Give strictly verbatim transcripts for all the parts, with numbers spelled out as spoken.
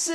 Hi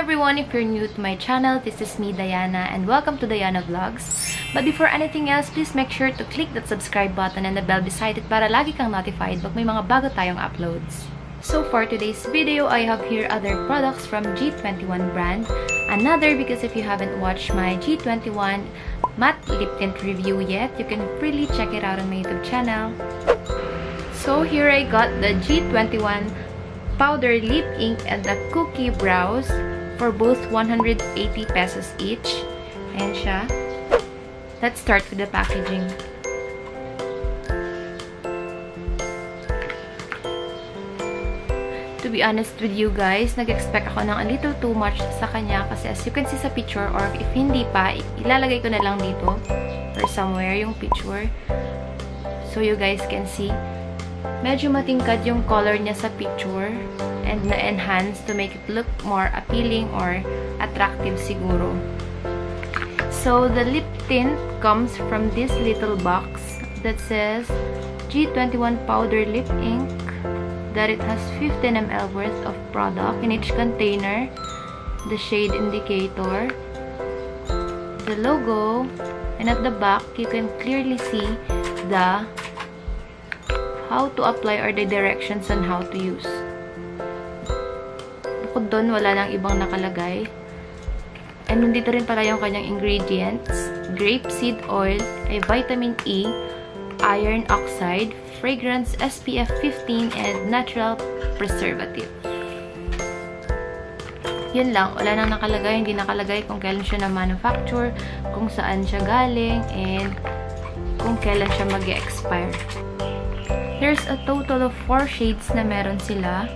everyone, if you're new to my channel, this is me, Diana, and welcome to Diana Vlogs. But before anything else, please make sure to click that subscribe button and the bell beside it para lagi kang notified pag may mga bago tayong uploads. So for today's video, I have here other products from G twenty-one brand. Another, because if you haven't watched my G twenty-one matte lip tint review yet, you can freely check it out on my YouTube channel. So here I got the G twenty-one powder lip ink and the cookie brows for both one hundred eighty pesos each. Ayan siya. Let's start with the packaging. To be honest with you guys, nag-expect ako ng a little too much sa kanya kasi as you can see sa picture, or if hindi pa, ilalagay ko na lang dito or somewhere yung picture so you guys can see. Medyo matingkad yung color niya sa picture and na-enhance to make it look more appealing or attractive siguro. So the lip tint comes from this little box that says G twenty-one powder lip ink, that it has fifteen milliliters worth of product in each container, the shade indicator, the logo, and at the back, you can clearly see the how to apply or the directions on how to use. Bukod doon, wala nang ibang nakalagay. And nandito rin pala yung kanyang ingredients, grapeseed oil, ay vitamin E, iron oxide, fragrance, S P F fifteen, and natural preservative. Yun lang, wala nang nakalagay, hindi nakalagay kung kailan siya na-manufacture, kung saan siya galing, and kung kailan siya mag-expire. There's a total of four shades na meron sila.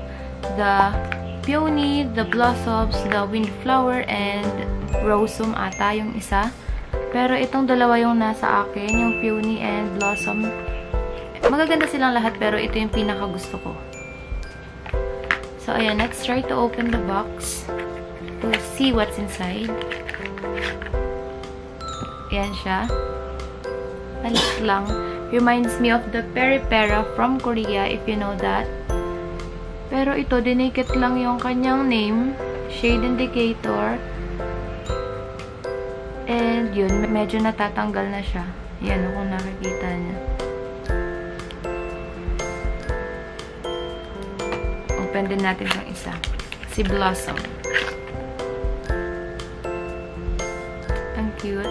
The Peony, the Blossoms, the Windflower, and Rosum ata yung isa. Pero itong dalawa yung nasa akin, yung Peony and Blossom. Magaganda silang lahat, pero ito yung pinaka gusto ko. So, ayan, let's try to open the box to see what's inside. Ayan siya. Palit lang. Reminds me of the Peripera from Korea, if you know that. Pero ito, dinikit lang yung kanyang name, shade indicator, and yun, medyo natatanggal na siya. Ayan, kung nakikita niya. Pwede natin yung isa. Si Blossom. Ang cute.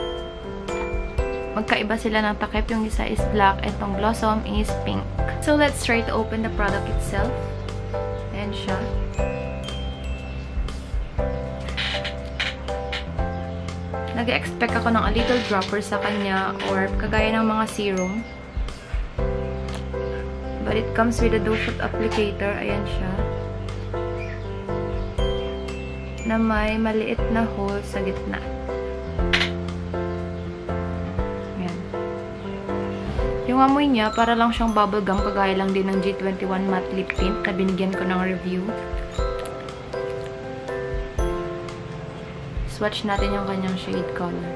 Magkaiba sila ng takip. Yung isa is black and tong Blossom is pink. So, let's try to open the product itself. Ayan siya. Nag-expect ako ng a little dropper sa kanya or kagaya ng mga serum. But it comes with a doe-shot applicator. Ayan siya. Na may maliit na hole sa gitna. Ayan. Yung amoy niya, para lang siyang bubble gum, kagaya lang din ng G twenty-one matte lip tint na binigyan ko ng review. Swatch natin yung kanyang shade color.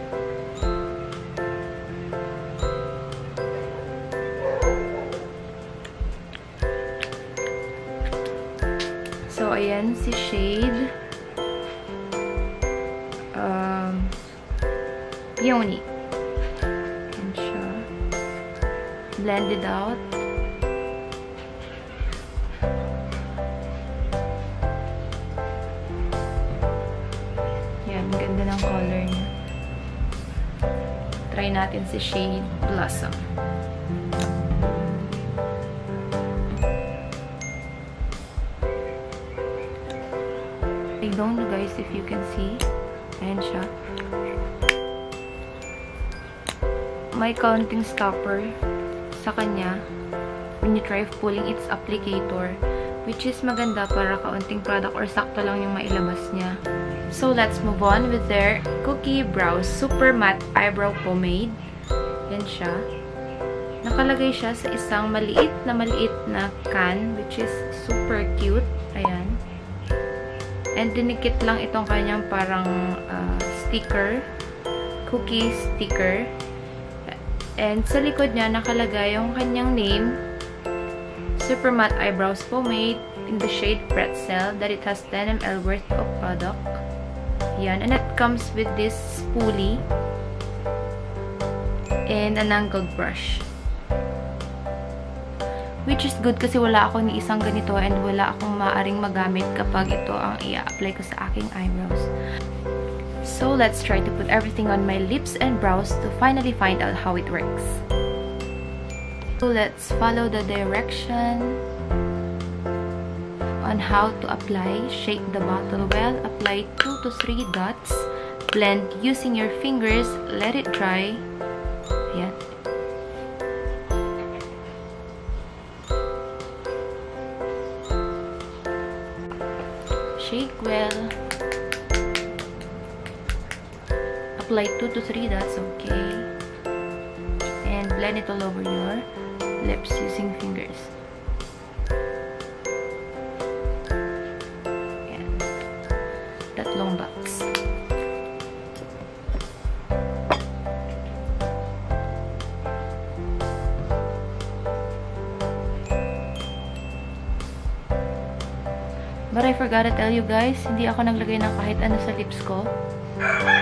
So, ayan si shade Um, Peony. And siya. Blend it out. Yan, ganda ng color niya. Try natin si shade Blossom. I don't know guys if you can see. Ayan siya. May counting stopper sa kanya when you try pulling its applicator, which is maganda para kaunting product or sakto lang yung mailabas niya. So, let's move on with their Cookie Brows Super Matte Eyebrow Pomade. Ayan siya. Nakalagay siya sa isang maliit na maliit na can, which is super cute. Ayan. And dinikit lang itong kanyang parang uh, sticker cookie sticker. And sa likod niya, nakalagay yung kanyang name. Super Matte Eyebrows Pomade in the shade Pretzel, that it has ten milliliters worth of product. Yan. And it comes with this spoolie and an angled brush. Which is good kasi wala ako ni isang ganito and wala akong maaring magamit kapag ito ang i-apply ko sa aking eyebrows. So let's try to put everything on my lips and brows to finally find out how it works. So let's follow the direction on how to apply. Shake the bottle well, apply two to three dots, blend using your fingers, let it dry. Ayan. Shake well. Apply two to three dots, okay, and blend it all over your lips using fingers. Ayan. Tatlong dots. But I forgot to tell you guys, hindi ako naglagay ng kahit ano sa lips ko. Cool.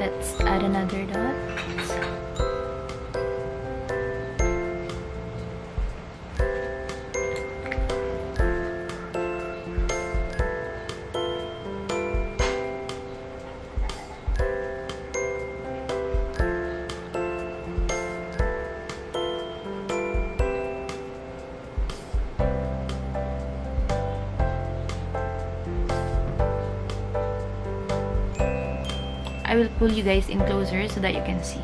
Let's add another dot. I will pull you guys in closer so that you can see.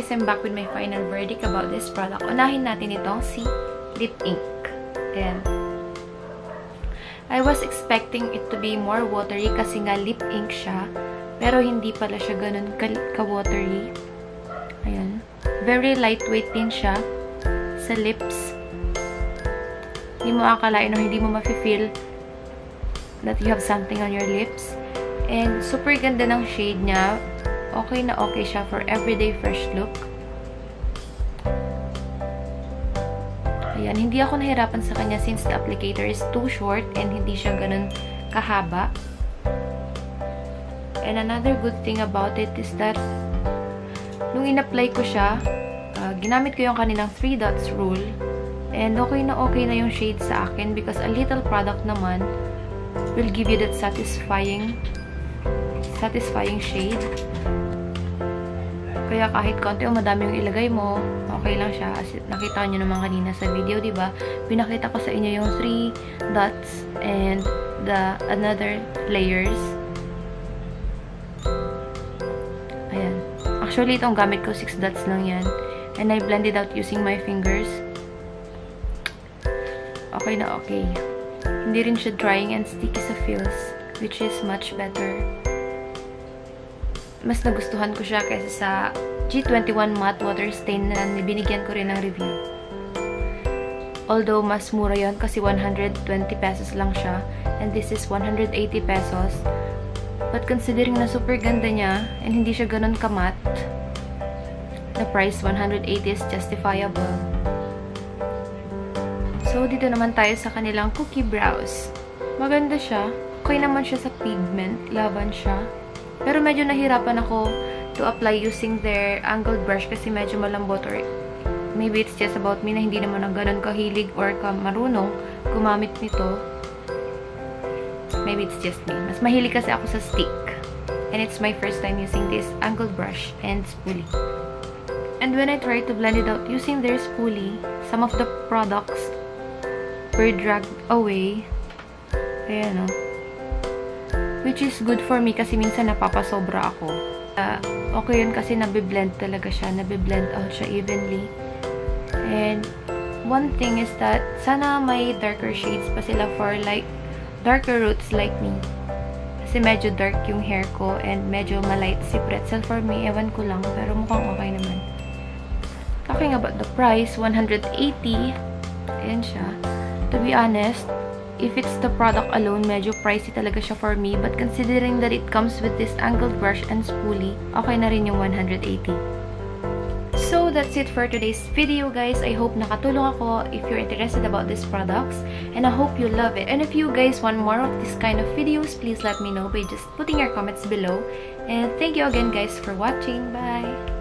guys, I'm back with my final verdict about this product. Unahin natin itong si Lip Ink. Ayan. I was expecting it to be more watery kasi nga lip ink siya. Pero hindi pala siya ganun ka-watery. Ayan. Very lightweight din siya sa lips. Hindi mo akalain o hindi mo mafe-feel that you have something on your lips. And super ganda ng shade niya. Okay na okay siya for everyday fresh look. Ayan, hindi ako nahirapan sa kanya since the applicator is too short and hindi siya ganun kahaba. And another good thing about it is that nung in-apply ko siya, uh, ginamit ko yung kanilang three dots rule. And okay na okay na yung shade sa akin because a little product naman will give you that satisfying satisfying shade. Kaya kahit konti o madami yung ilagay mo, okay lang siya. As nakita nyo naman kanina sa video, diba? Pinakita ko sa inyo yung three dots and the another layers. Ayan. Actually, itong gamit ko, six dots lang yan. And I blended out using my fingers. Okay na okay. Hindi rin siya drying and sticky sa feels, which is much better. Mas nagustuhan ko siya kaysa sa G twenty-one matte water stain na binigyan ko rin ng review. Although, mas mura yon kasi one hundred twenty pesos lang siya. And this is one hundred eighty pesos. But considering na super ganda niya and hindi siya ganun kamat, the price one hundred eighty is justifiable. So, dito naman tayo sa kanilang Cookie Brows. Maganda siya. Okay naman siya sa pigment. Laban siya. Pero medyo nahirapan ako to apply using their angled brush kasi medyo malambot or maybe it's just about me na hindi naman ang ganun kahilig or kamarunong gumamit nito. Maybe it's just me. Mas mahilig kasi ako sa stick. And it's my first time using this angled brush and spoolie. And when I tried to blend it out using their spoolie, some of the products were dragged away. Ayan o. Which is good for me kasi minsan napapasobra ako. Uh, okay yun kasi nabiblend talaga siya. Nabiblend out siya evenly. And one thing is that sana may darker shades pa sila for like darker roots like me. Kasi medyo dark yung hair ko and medyo malight si pretzel for me. Ewan ko lang pero mukhang okay naman. Talking about the price, one hundred eighty. Ayan siya. To be honest, if it's the product alone, medyo pricey talaga siya for me. But considering that it comes with this angled brush and spoolie, okay na rin yung one hundred eighty. So, that's it for today's video, guys. I hope nakatulong ako if you're interested about these products. And I hope you love it. And if you guys want more of this kind of videos, please let me know by just putting your comments below. And thank you again, guys, for watching. Bye!